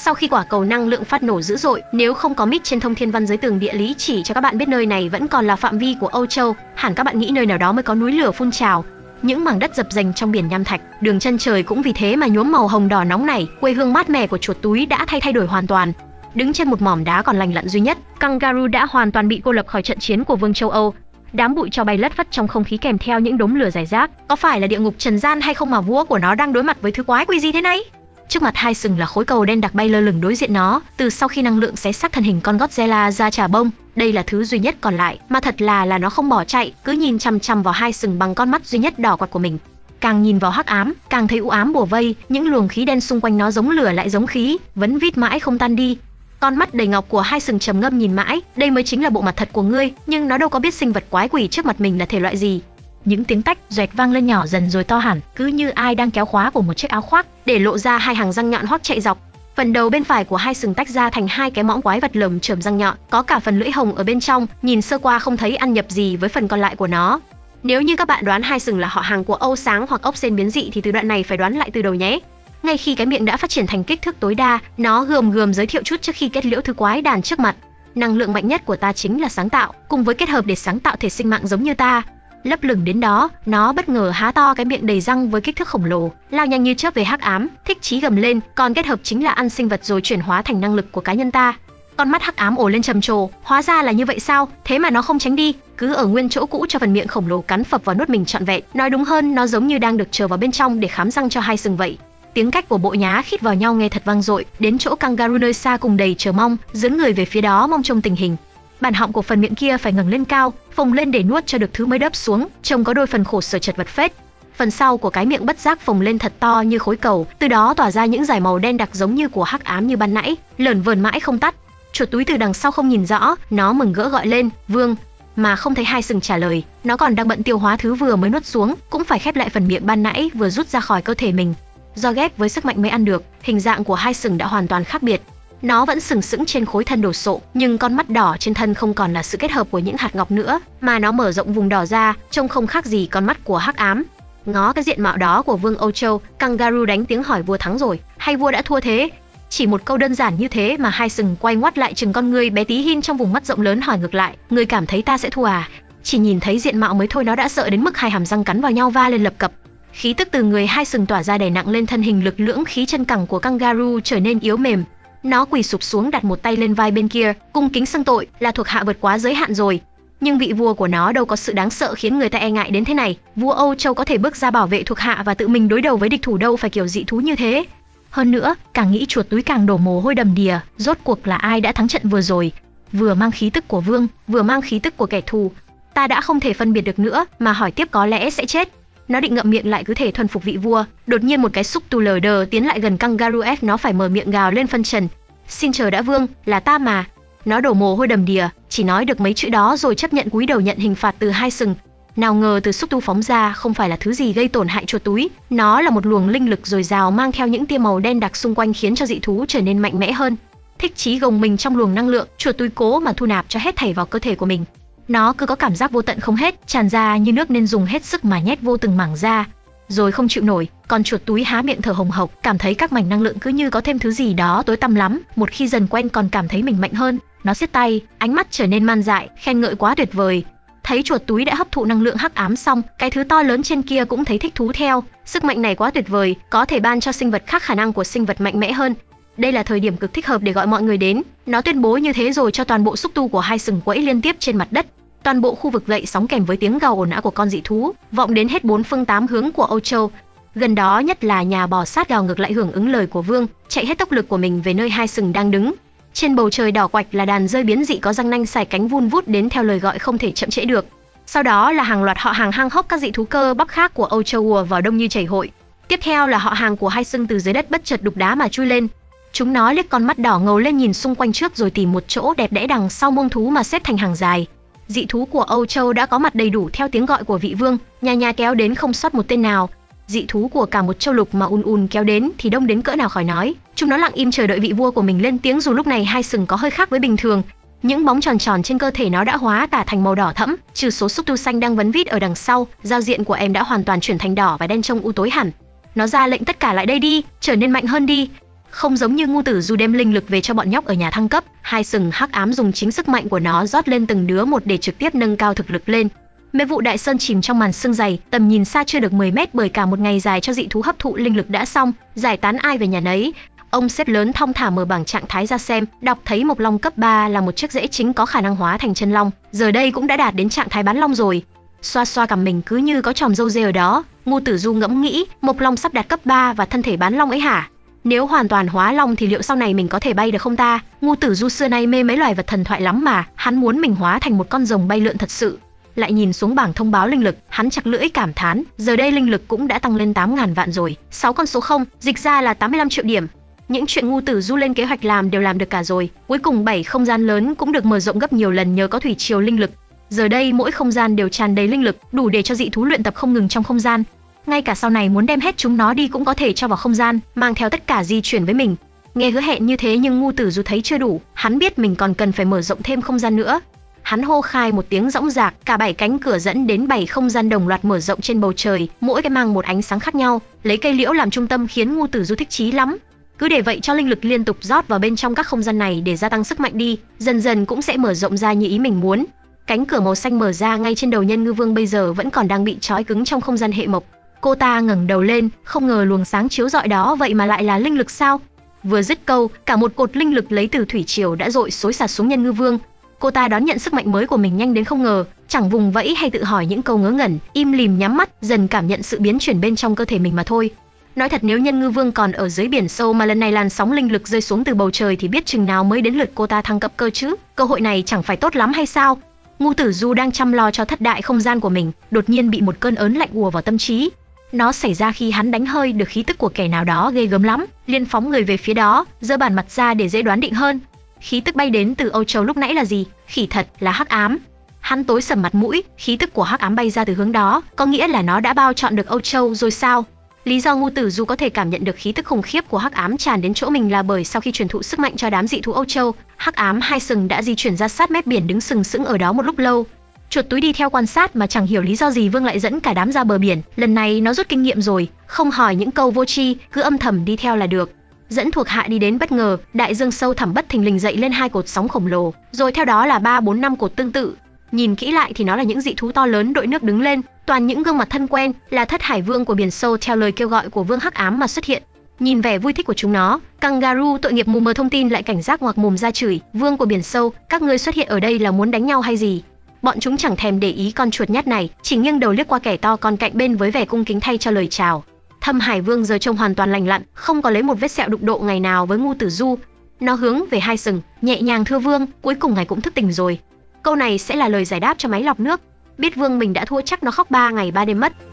Sau khi quả cầu năng lượng phát nổ dữ dội, nếu không có mic trên thông thiên văn giới tường địa lý chỉ cho các bạn biết nơi này vẫn còn là phạm vi của Âu Châu, hẳn các bạn nghĩ nơi nào đó mới có núi lửa phun trào, những mảng đất dập dềnh trong biển nham thạch, đường chân trời cũng vì thế mà nhuốm màu hồng đỏ nóng này. Quê hương mát mẻ của chuột túi đã thay đổi hoàn toàn. Đứng trên một mỏm đá còn lành lặn duy nhất, Kangaroo đã hoàn toàn bị cô lập khỏi trận chiến của vương châu Âu. Đám bụi cho bay lất phất trong không khí kèm theo những đốm lửa rải rác. Có phải là địa ngục trần gian hay không mà vua của nó đang đối mặt với thứ quái quỷ gì thế này? Trước mặt Hai Sừng là khối cầu đen đặc bay lơ lửng đối diện nó. Từ sau khi năng lượng xé xác thân hình con Godzilla ra chà bông, đây là thứ duy nhất còn lại. Mà thật là nó không bỏ chạy, cứ nhìn chằm chằm vào Hai Sừng bằng con mắt duy nhất đỏ quạt của mình. Càng nhìn vào hắc ám, càng thấy u ám bủa vây. Những luồng khí đen xung quanh nó giống lửa lại giống khí, vấn vít mãi không tan đi. Con mắt đầy ngọc của Hai Sừng trầm ngâm nhìn mãi, đây mới chính là bộ mặt thật của ngươi, nhưng nó đâu có biết sinh vật quái quỷ trước mặt mình là thể loại gì. Những tiếng tách rẹt vang lên nhỏ dần rồi to hẳn, cứ như ai đang kéo khóa của một chiếc áo khoác, để lộ ra hai hàng răng nhọn hoắt chạy dọc. Phần đầu bên phải của Hai Sừng tách ra thành hai cái mõm quái vật lởm chởm răng nhọn, có cả phần lưỡi hồng ở bên trong, nhìn sơ qua không thấy ăn nhập gì với phần còn lại của nó. Nếu như các bạn đoán Hai Sừng là họ hàng của Âu Sáng hoặc Ốc Sên biến dị thì từ đoạn này phải đoán lại từ đầu nhé. Ngay khi cái miệng đã phát triển thành kích thước tối đa, nó gườm giới thiệu trước khi kết liễu thứ quái đàn trước mặt. Năng lượng mạnh nhất của ta chính là sáng tạo, cùng với kết hợp để sáng tạo thể sinh mạng giống như ta. Lấp lửng đến đó, nó bất ngờ há to cái miệng đầy răng với kích thước khổng lồ, lao nhanh như chớp về hắc ám, thích chí gầm lên, còn kết hợp chính là ăn sinh vật rồi chuyển hóa thành năng lực của cá nhân ta. Con mắt hắc ám ồ lên trầm trồ, hóa ra là như vậy sao, thế mà nó không tránh đi, cứ ở nguyên chỗ cũ cho phần miệng khổng lồ cắn phập vào nuốt mình trọn vẹn, nói đúng hơn nó giống như đang được chờ vào bên trong để khám răng cho Hai Sừng vậy. Tiếng cách của bộ nhá khít vào nhau nghe thật vang dội, đến chỗ Kangaroo nơi xa cùng đầy chờ mong, dướn người về phía đó mong trông tình hình. Bản họng của phần miệng kia phải ngẩng lên cao, phồng lên để nuốt cho được thứ mới đớp xuống, trông có đôi phần khổ sở chật vật phết. Phần sau của cái miệng bất giác phồng lên thật to như khối cầu, từ đó tỏa ra những dải màu đen đặc giống như của hắc ám như ban nãy, lởn vởn mãi không tắt. Chuột túi từ đằng sau không nhìn rõ, nó mừng rỡ gọi lên, "Vương!" mà không thấy Hai Sừng trả lời, nó còn đang bận tiêu hóa thứ vừa mới nuốt xuống, cũng phải khép lại phần miệng ban nãy vừa rút ra khỏi cơ thể mình. Do ghép với sức mạnh mới ăn được, hình dạng của Hai Sừng đã hoàn toàn khác biệt. Nó vẫn sừng sững trên khối thân đồ sộ, nhưng con mắt đỏ trên thân không còn là sự kết hợp của những hạt ngọc nữa, mà nó mở rộng vùng đỏ ra, trông không khác gì con mắt của hắc ám. Ngó cái diện mạo đó của vương Âu Châu, Kangaroo đánh tiếng hỏi vua thắng rồi, hay vua đã thua thế? Chỉ một câu đơn giản như thế mà Hai Sừng quay ngoắt lại chừng con người bé tí hin trong vùng mắt rộng lớn hỏi ngược lại, người cảm thấy ta sẽ thua à? Chỉ nhìn thấy diện mạo mới thôi nó đã sợ đến mức hai hàm răng cắn vào nhau va lên lập cập. Khí tức từ người Hai Sừng tỏa ra đè nặng lên thân hình lực lưỡng khí chân cẳng của Kangaroo trở nên yếu mềm. Nó quỳ sụp xuống đặt một tay lên vai bên kia, cung kính xưng tội là thuộc hạ vượt quá giới hạn rồi. Nhưng vị vua của nó đâu có sự đáng sợ khiến người ta e ngại đến thế này. Vua Âu Châu có thể bước ra bảo vệ thuộc hạ và tự mình đối đầu với địch thủ đâu phải kiểu dị thú như thế. Hơn nữa, càng nghĩ chuột túi càng đổ mồ hôi đầm đìa, rốt cuộc là ai đã thắng trận vừa rồi? Vừa mang khí tức của vương, vừa mang khí tức của kẻ thù. Ta đã không thể phân biệt được nữa, mà hỏi tiếp có lẽ sẽ chết. Nó định ngậm miệng lại cứ thể thuần phục vị vua, đột nhiên một cái xúc tu lờ đờ tiến lại gần Kangaroo ép nó phải mở miệng gào lên phân trần. Xin chờ đã vương, là ta mà. Nó đổ mồ hôi đầm đìa, chỉ nói được mấy chữ đó rồi chấp nhận cúi đầu nhận hình phạt từ Hai Sừng. Nào ngờ từ xúc tu phóng ra không phải là thứ gì gây tổn hại chuột túi, nó là một luồng linh lực dồi dào mang theo những tia màu đen đặc xung quanh khiến cho dị thú trở nên mạnh mẽ hơn. Thích chí gồng mình trong luồng năng lượng, chuột túi cố mà thu nạp cho hết thảy vào cơ thể của mình. Nó cứ có cảm giác vô tận không hết, tràn ra như nước nên dùng hết sức mà nhét vô từng mảng ra. Rồi không chịu nổi, con chuột túi há miệng thở hồng hộc, cảm thấy các mảnh năng lượng cứ như có thêm thứ gì đó tối tăm lắm, một khi dần quen còn cảm thấy mình mạnh hơn. Nó siết tay, ánh mắt trở nên man dại, khen ngợi quá tuyệt vời. Thấy chuột túi đã hấp thụ năng lượng hắc ám xong, cái thứ to lớn trên kia cũng thấy thích thú theo. Sức mạnh này quá tuyệt vời, có thể ban cho sinh vật khác khả năng của sinh vật mạnh mẽ hơn. Đây là thời điểm cực thích hợp để gọi mọi người đến. Nó tuyên bố như thế rồi cho toàn bộ xúc tu của Hai Sừng quẫy liên tiếp trên mặt đất. Toàn bộ khu vực dậy sóng kèm với tiếng gào ồn ào của con dị thú, vọng đến hết 4 phương 8 hướng của Âu Châu. Gần đó nhất là nhà bò sát gào ngược lại hưởng ứng lời của vương, chạy hết tốc lực của mình về nơi Hai Sừng đang đứng. Trên bầu trời đỏ quạch là đàn rơi biến dị có răng nanh xài cánh vun vút đến theo lời gọi không thể chậm trễ được. Sau đó là hàng loạt họ hàng hang hốc các dị thú cơ bắp khác của Âu Châu ùa vào đông như chảy hội. Tiếp theo là họ hàng của Hai Sừng từ dưới đất bất chợt đục đá mà chui lên. Chúng nó liếc con mắt đỏ ngầu lên nhìn xung quanh trước rồi tìm một chỗ đẹp đẽ đằng sau mông thú mà xếp thành hàng dài. Dị thú của Âu Châu đã có mặt đầy đủ theo tiếng gọi của vị vương, nhà nhà kéo đến không sót một tên nào. Dị thú của cả một châu lục mà ùn kéo đến thì đông đến cỡ nào khỏi nói. Chúng nó lặng im chờ đợi vị vua của mình lên tiếng dù lúc này Hai Sừng có hơi khác với bình thường. Những bóng tròn tròn trên cơ thể nó đã hóa cả thành màu đỏ thẫm, trừ số xúc tu xanh đang vấn vít ở đằng sau, giao diện của em đã hoàn toàn chuyển thành đỏ và đen trông u tối hẳn. Nó ra lệnh tất cả lại đây đi, trở nên mạnh hơn đi. Không giống như Ngu Tử Du đem linh lực về cho bọn nhóc ở nhà thăng cấp, Hai Sừng Hắc Ám dùng chính sức mạnh của nó rót lên từng đứa một để trực tiếp nâng cao thực lực lên. Mê vụ đại sơn chìm trong màn sương dày, tầm nhìn xa chưa được 10 mét bởi cả một ngày dài cho dị thú hấp thụ linh lực đã xong, giải tán ai về nhà nấy. Ông sếp lớn thong thả mở bảng trạng thái ra xem, đọc thấy Mộc Long cấp 3 là một chiếc rễ chính có khả năng hóa thành chân long, giờ đây cũng đã đạt đến trạng thái bán long rồi. Xoa xoa cằm mình cứ như có chòm râu dê ở đó, Ngu Tử Du ngẫm nghĩ, Mộc Long sắp đạt cấp 3 và thân thể bán long ấy hả? Nếu hoàn toàn hóa long thì liệu sau này mình có thể bay được không ta? Ngu Tử Du xưa nay mê mấy loài vật thần thoại lắm mà, hắn muốn mình hóa thành một con rồng bay lượn thật sự. Lại nhìn xuống bảng thông báo linh lực, hắn chặt lưỡi cảm thán, giờ đây linh lực cũng đã tăng lên 8.000 vạn rồi, 6 con số 0, dịch ra là 85 triệu điểm. Những chuyện Ngu Tử Du lên kế hoạch làm đều làm được cả rồi, cuối cùng 7 không gian lớn cũng được mở rộng gấp nhiều lần nhờ có thủy triều linh lực. Giờ đây mỗi không gian đều tràn đầy linh lực, đủ để cho dị thú luyện tập không ngừng trong không gian. Ngay cả sau này muốn đem hết chúng nó đi cũng có thể cho vào không gian, mang theo tất cả di chuyển với mình. Nghe hứa hẹn như thế nhưng Ngu Tử Du thấy chưa đủ, hắn biết mình còn cần phải mở rộng thêm không gian nữa. Hắn hô khai một tiếng rõng rạc, cả 7 cánh cửa dẫn đến 7 không gian đồng loạt mở rộng trên bầu trời, mỗi cái mang một ánh sáng khác nhau, lấy cây liễu làm trung tâm khiến Ngu Tử Du thích chí lắm. Cứ để vậy cho linh lực liên tục rót vào bên trong các không gian này để gia tăng sức mạnh đi, dần dần cũng sẽ mở rộng ra như ý mình muốn. Cánh cửa màu xanh mở ra ngay trên đầu Nhân Ngư Vương, bây giờ vẫn còn đang bị trói cứng trong không gian hệ mộc. Cô ta ngẩng đầu lên, không ngờ luồng sáng chiếu rọi đó vậy mà lại là linh lực sao? Vừa dứt câu, cả một cột linh lực lấy từ thủy triều đã dội xối xả xuống Nhân Ngư Vương. Cô ta đón nhận sức mạnh mới của mình nhanh đến không ngờ, chẳng vùng vẫy hay tự hỏi những câu ngớ ngẩn, im lìm nhắm mắt, dần cảm nhận sự biến chuyển bên trong cơ thể mình mà thôi. Nói thật, nếu Nhân Ngư Vương còn ở dưới biển sâu mà lần này làn sóng linh lực rơi xuống từ bầu trời thì biết chừng nào mới đến lượt cô ta thăng cấp cơ chứ, cơ hội này chẳng phải tốt lắm hay sao? Ngu Tử Du đang chăm lo cho thất đại không gian của mình, đột nhiên bị một cơn ớn lạnh ùa vào tâm trí. Nó xảy ra khi hắn đánh hơi được khí tức của kẻ nào đó ghê gớm lắm, liền phóng người về phía đó, giơ bản mặt ra để dễ đoán định hơn. Khí tức bay đến từ Âu Châu lúc nãy là gì? Khỉ thật, là Hắc Ám. Hắn tối sầm mặt mũi, khí tức của Hắc Ám bay ra từ hướng đó, có nghĩa là nó đã bao trọn được Âu Châu rồi sao? Lý do Ngu Tử Du có thể cảm nhận được khí tức khủng khiếp của Hắc Ám tràn đến chỗ mình là bởi sau khi truyền thụ sức mạnh cho đám dị thú Âu Châu, Hắc Ám Hai Sừng đã di chuyển ra sát mép biển đứng sừng sững ở đó một lúc lâu. Chuột túi đi theo quan sát mà chẳng hiểu lý do gì Vương lại dẫn cả đám ra bờ biển, lần này nó rút kinh nghiệm rồi, không hỏi những câu vô tri, cứ âm thầm đi theo là được. Dẫn thuộc hạ đi đến bất ngờ, đại dương sâu thẳm bất thình lình dậy lên 2 cột sóng khổng lồ, rồi theo đó là 3, 4, 5 cột tương tự. Nhìn kỹ lại thì nó là những dị thú to lớn đội nước đứng lên, toàn những gương mặt thân quen, là Thất Hải Vương của biển sâu theo lời kêu gọi của Vương Hắc Ám mà xuất hiện. Nhìn vẻ vui thích của chúng nó, Kangaroo tội nghiệp mù mờ thông tin lại cảnh giác ngoạc mồm ra chửi, "Vương của biển sâu, các ngươi xuất hiện ở đây là muốn đánh nhau hay gì?" Bọn chúng chẳng thèm để ý con chuột nhát này, chỉ nghiêng đầu liếc qua kẻ to con cạnh bên với vẻ cung kính thay cho lời chào. Thâm Hải Vương giờ trông hoàn toàn lành lặn, không có lấy một vết sẹo đụng độ ngày nào với Ngu Tử Du. Nó hướng về Hai Sừng, nhẹ nhàng thưa Vương, cuối cùng ngài cũng thức tỉnh rồi. Câu này sẽ là lời giải đáp cho máy lọc nước. Biết Vương mình đã thua chắc nó khóc 3 ngày 3 đêm mất.